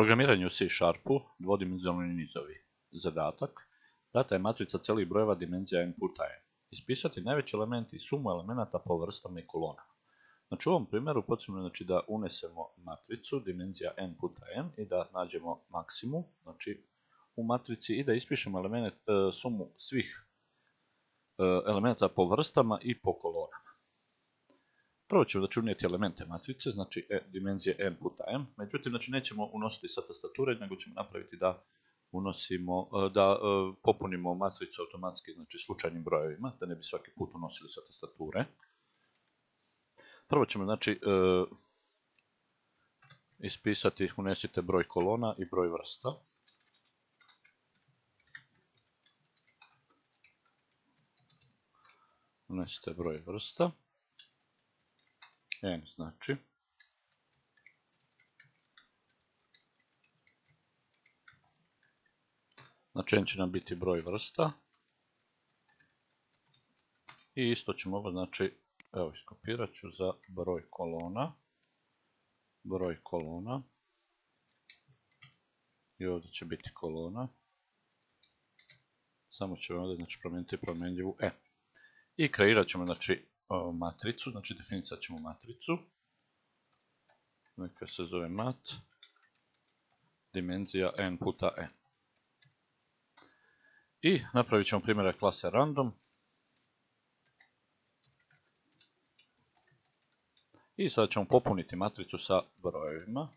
Programiranju u C#-u dvodimenzionalni nizovi. Zadatak. Data je matrica cijelih brojeva, dimenzija inputa je. Ispisati najveći element i sumu elemenata po vrstama i kolonama. Znači u ovom primjeru potrebno je da unesemo matricu, dimenzija n puta n i da nađemo maksimum znači, u matrici i da ispišemo sumu svih elementa po vrstama i po kolonama. Prvo ćemo unijeti elemente matrice, znači dimenzije n puta m, međutim znači, nećemo unositi sa tastature, nego ćemo napraviti da unosimo, da popunimo matricu automatski znači slučajnim brojevima, da ne bi svaki put unosili sa tastature. Prvo ćemo znači ispisati, unesite broj kolona i broj vrsta. Unesite broj vrsta. N znači. Znači n će nam biti broj vrsta. I isto ćemo znači evo, iskopirat ću za broj kolona, i ovdje će biti kolona, samo ćemo ovdje znači, promijeniti promjenjivu E. I kreirat ćemo znači, matricu, znači definirat ćemo matricu, neka se zove mat, dimenzija n puta n. I napravit ćemo primjera klase random. I sada ćemo popuniti matricu sa brojevima.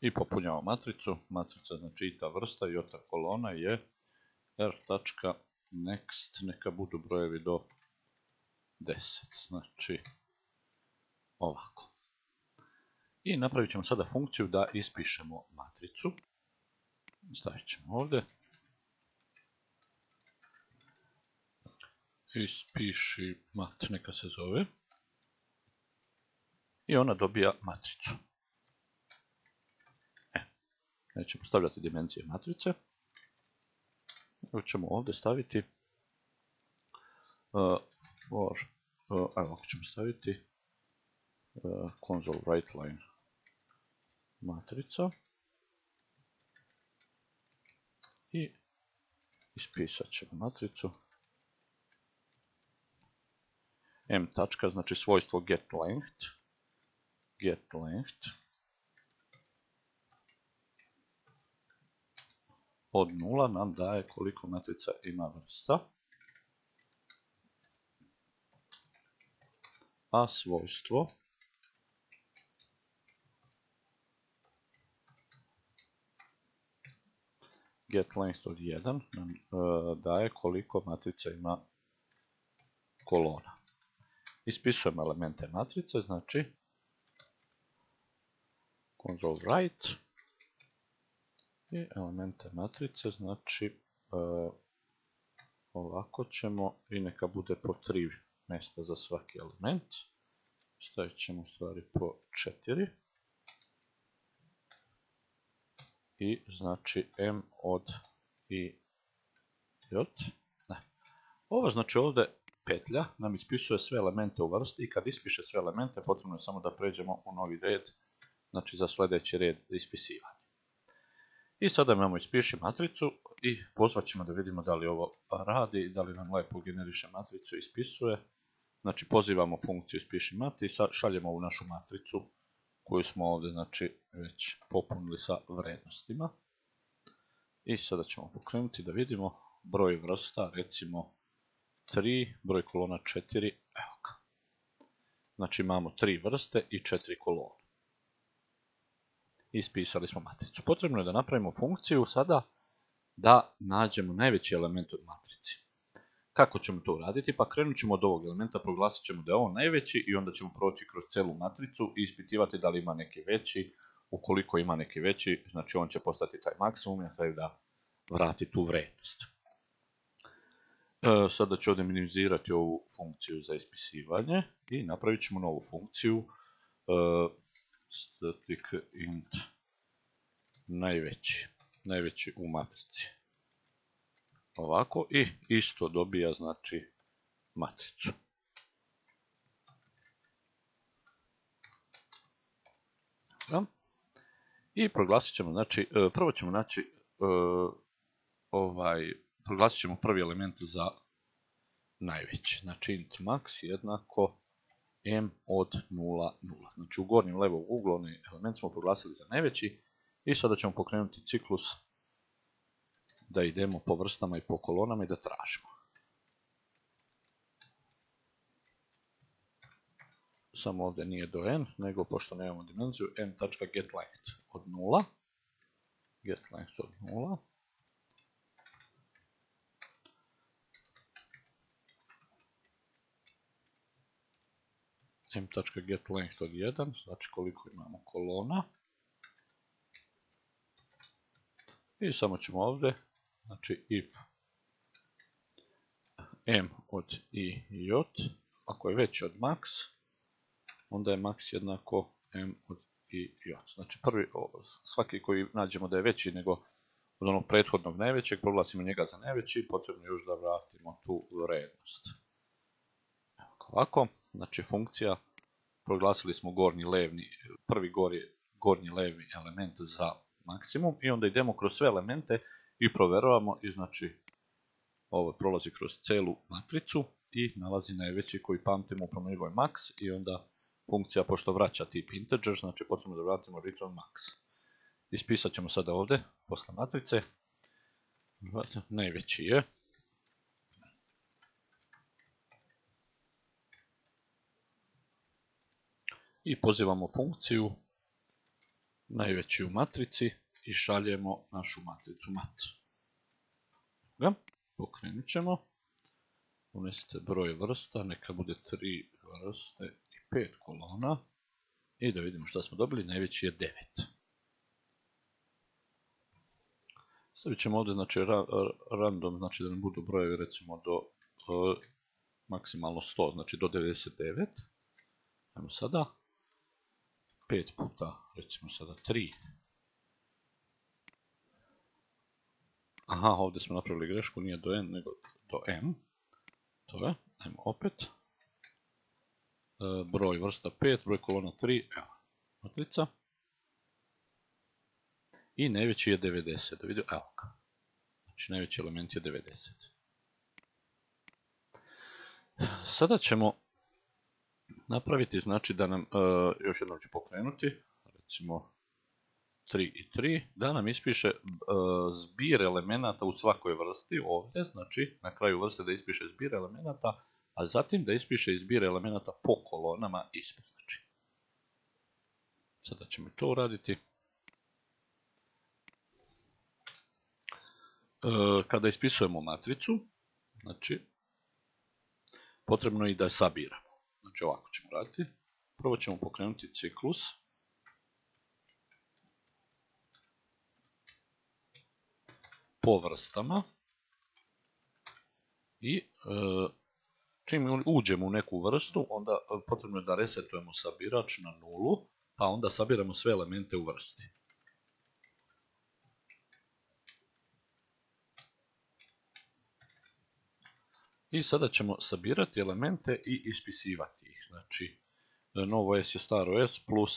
I popunjamo matricu. Matrica znači i ta vrsta i ota kolona je r.next. Neka budu brojevi do 10. Znači ovako. I napravit ćemo sada funkciju da ispišemo matricu. Stavit ćemo ovdje. Ispiši mat, neka se zove. I ona dobija matricu. Nećemo stavljati dimenzije matrice. Evo ćemo ovdje staviti. Ovako ćemo staviti. Console.WriteLine matrica i ispisat ćemo matricu m tačka, znači svojstvo GetLength od 0 nam daje koliko matrica ima vrsta, a svojstvo GetLength od 1 nam daje koliko matrica ima kolona. Ispisujemo elemente matrice, znači Console.Write i elemente matrice, znači ovako ćemo i neka bude po 3 mjesta za svaki element. Stavit ćemo u stvari po 4. I znači m od i j. Ovo znači ovdje petlja nam ispisuje sve elemente u vrsti i kad ispiše sve elemente potrebno je samo da pređemo u novi red, znači za sljedeći red ispisivanja. I sada imamo ispiši matricu i pozvat ćemo da vidimo da li ovo radi, da li nam lepo generiše matricu i ispisuje. Znači pozivamo funkciju ispiši mat i šaljemo ovu našu matricu koju smo ovdje znači već popunili sa vrijednostima. I sada ćemo pokrenuti da vidimo broj vrsta, recimo 3, broj kolona 4, evo ga. Znači imamo 3 vrste i 4 kolone. Ispisali smo matricu. Potrebno je da napravimo funkciju sada da nađemo najveći element od matrici. Kako ćemo to uraditi? Pa krenut ćemo od ovog elementa, proglasit ćemo da je on najveći i onda ćemo proći kroz celu matricu i ispitivati da li ima neki veći. Ukoliko ima neki veći, znači on će postati taj maksimum i na kraju da vrati tu vrijednost. Sada ću ovdje minimizirati ovu funkciju za ispisivanje i napravit ćemo novu funkciju static int najveći u matrici. ovako i isto dobija znači matricu. I proglasit ćemo, znači, prvo ćemo naći, proglasit ćemo prvi element za najveći. Znači int max jednako m od 0, 0. Znači u gornjem levom ugloni element smo proglasili za najveći i sada ćemo pokrenuti ciklus da idemo po vrstama i po kolonama i da tražimo. Samo ovdje nije do n, nego pošto nemamo dimenziju, n.getLength od 0. GetLength od 0. m.getLength od 1, znači koliko imamo kolona. I samo ćemo ovdje, znači if m od i j, ako je veći od max, onda je max jednako m od i j. Znači svaki koji nađemo da je veći nego od onog prethodnog najvećeg, proglasimo njega za najveći, potrebno je još da vratimo tu vrijednost. Ovako, znači funkcija, proglasili smo prvi gornji levi element za maksimum i onda idemo kroz sve elemente i provjeravamo i znači ovo prolazi kroz celu matricu i nalazi najveći koji pamtimo u promjenjivoj max i onda funkcija, pošto vraća tip integer, znači potrebno da vratimo return max. Ispisat ćemo sada ovdje, posle matrice, najveći je. I pozivamo funkciju najveći u matrici i šaljemo našu matricu mat. Pokrenut ćemo. Unesite broj vrsta, neka bude 3 vrste. 5 kolona i da vidimo šta smo dobili, najveći je 9. Stavit ćemo ovdje znači random, znači da nam budu brojevi recimo do maksimalno 100, znači do 99. Ajmo sada 5 puta, recimo sada 3. Aha, ovdje smo napravili grešku, nije do n nego do m. To je, ajmo opet. Broj vrsta 5, broj kolona 3, evo, matrica. I najveći je 90, da vidio, evo ga. Znači najveći element je 90. Sada ćemo napraviti, znači da nam, još jednom ću pokrenuti, recimo 3 i 3, da nam ispiše zbir elemenata u svakoj vrsti, ovdje, znači na kraju vrste da ispiše zbir elemenata, a zatim da ispiše i zbir elemenata po kolonama ispod. Znači. Sada ćemo to uraditi. Kada ispisujemo matricu, znači, potrebno je i da sabiramo. Znači ovako ćemo raditi. Prvo ćemo pokrenuti ciklus. Po vrstama. I... čim uđemo u neku vrstu, onda potrebno je da resetujemo sabirač na nulu, pa onda sabiramo sve elemente u vrsti. I sada ćemo sabirati elemente i ispisivati ih. Znači, novo s je staro s plus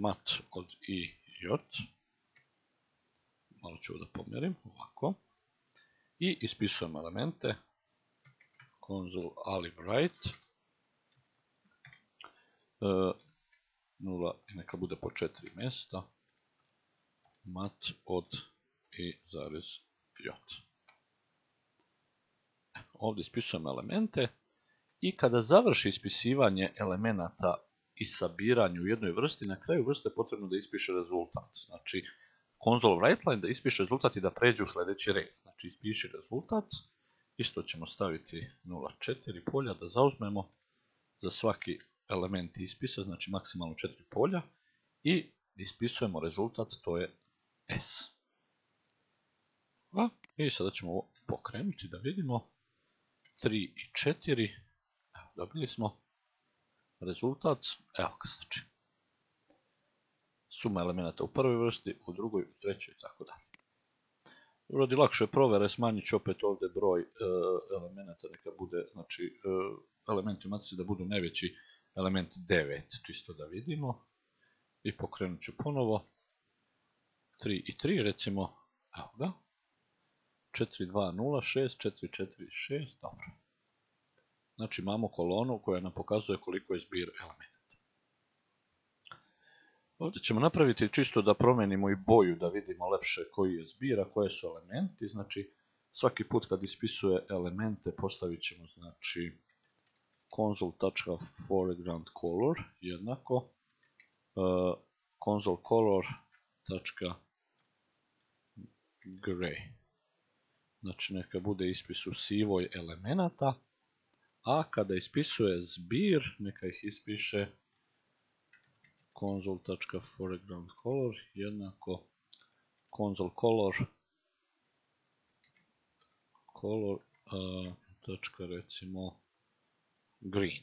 mat od i j. Malo ću da pomjerim, ovako. I ispisujemo elemente. Console.Write 0 i neka bude po 4 mjesta mat od i zarez j. Ovdje ispisujemo elemente i kada završi ispisivanje elemenata i sabiranje u jednoj vrsti, na kraju vrste je potrebno da ispiše rezultat. Znači Console.WriteLine da ispiše rezultat i da pređe u sljedeći red. Znači ispiši rezultat. Isto ćemo staviti 0,4 polja da zauzmemo za svaki element ispisa, znači maksimalno 4 polja i ispisujemo rezultat, to je S. I sada ćemo ovo pokrenuti da vidimo 3 i 4, evo, dobili smo rezultat, evo ga znači. Suma elemenata u prvoj vrsti, u drugoj, u trećoj i tako dalje. Radi lakše provere smanjit ću opet ovdje broj elemenata, neka bude, znači elementi matice da budu najveći element 9, čisto da vidimo. I pokrenut ću ponovo. 3 i 3 recimo, evo ga. 4, 2, 0, 6, 4, 4, 6, dobro. Znači imamo kolonu koja nam pokazuje koliko je zbir elementa. Ovdje ćemo napraviti čisto da promenimo i boju, da vidimo lepše koji je zbir, a koje su elementi. Znači svaki put kad ispisuje elemente postavit ćemo znači Console.ForegroundColor jednako Console.Color.Gray. Znači neka bude ispis u sivoj elemenata, a kada ispisuje zbir neka ih ispiše Console.ForegroundColor jednako Console.Color tačka recimo green.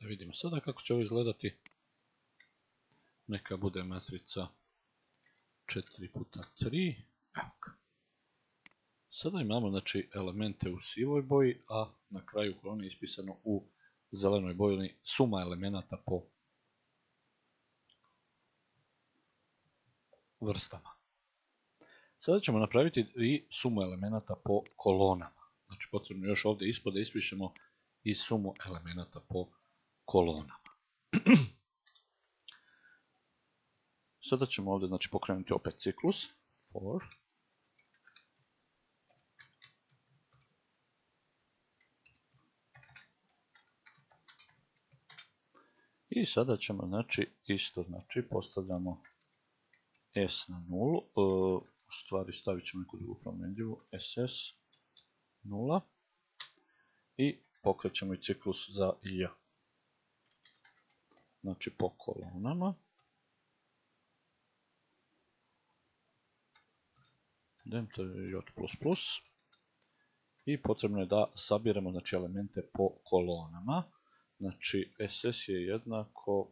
Da vidimo sada kako će ovo izgledati. Neka bude matrica 4x3. Evo ga. Sada imamo znači elemente u sivoj boji, a na kraju kolone je ispisano u zelenoj boji suma elemenata po vrstama. Sada ćemo napraviti i sumu elemenata po kolonama. Znači potrebno još ovdje ispod da ispišemo i sumu elemenata po kolonama. Sada ćemo ovdje znači pokrenuti opet ciklus for i sada ćemo znači isto znači postavljamo s na 0, u stvari stavit ćemo neku drugu promjenjivu ss 0 i pokrećemo i ciklus za j. Znači po kolonama. J++. I potrebno je da sabiramo znači elemente po kolonama. Znači SS je jednako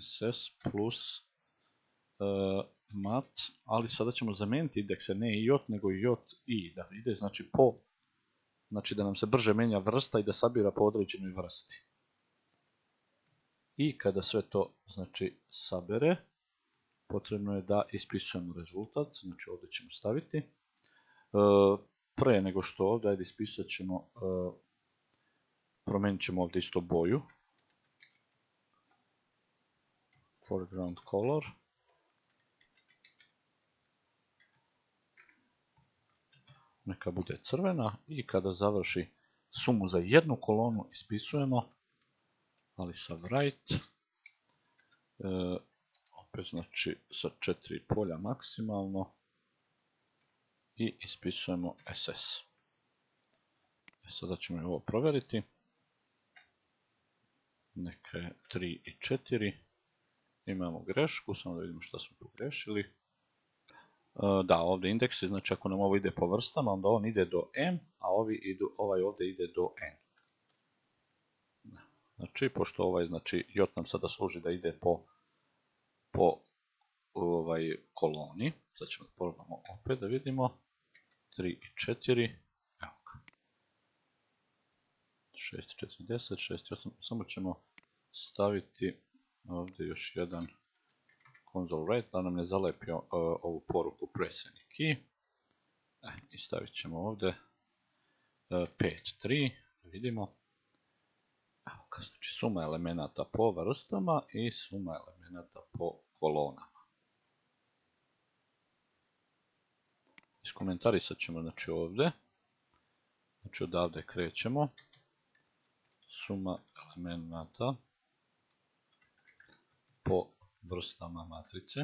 SS plus mat, ali sada ćemo zamijeniti indekse, ne J nego JI, da ide znači po, znači da nam se brže menja vrsta i da sabira po određenoj vrsti. I kada sve to znači sabere, potrebno je da ispisujemo rezultat, znači ovdje ćemo staviti. Pre nego što ovdje, ajde ispisat ćemo, promenit ćemo ovdje isto boju. Foreground color. Neka bude crvena i kada završi sumu za jednu kolonu ispisujemo, ali sa write, opet znači sa 4 polja maksimalno i ispisujemo SS. Sada ćemo ovo provjeriti, neka je 3 i 4, imamo grešku, samo da vidimo što smo pogrešili. Da, ovdje indeksi, znači ako nam ovo ide po vrstama, onda on ide do M, a ovaj ovdje ide do N. Znači, pošto ovaj, znači, J nam sada služi da ide po ovaj koloni. Sad ćemo probamo opet da vidimo. 3 i 4. Evo ga. 6 i 4, 10, 6 i 8. Samo ćemo staviti ovdje još jedan Console.Write da nam ne zalepio ovu poruku presenik key. I stavit ćemo ovdje 5, 3. Vidimo. Znači suma elemenata po vrstama i suma elemenata po kolonama. Iskomentarirat ćemo znači ovdje. Znači odavde krećemo. Suma elemenata po vrstama matrice.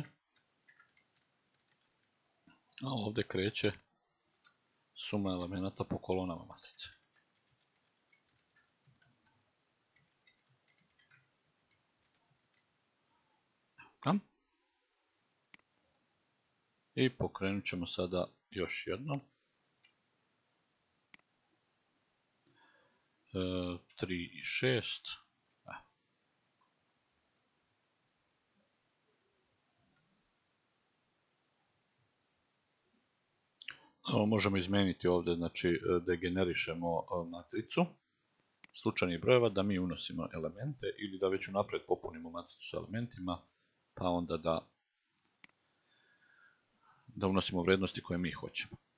A ovdje kreće suma elemenata po kolonama matrice. I pokrenut ćemo sada još jednom. 3 i 6. možemo izmeniti ovdje, znači da generišemo matricu slučajnih brojeva, da mi unosimo elemente ili da već unaprijed popunimo matricu s elementima, pa onda da unosimo vrijednosti koje mi hoćemo.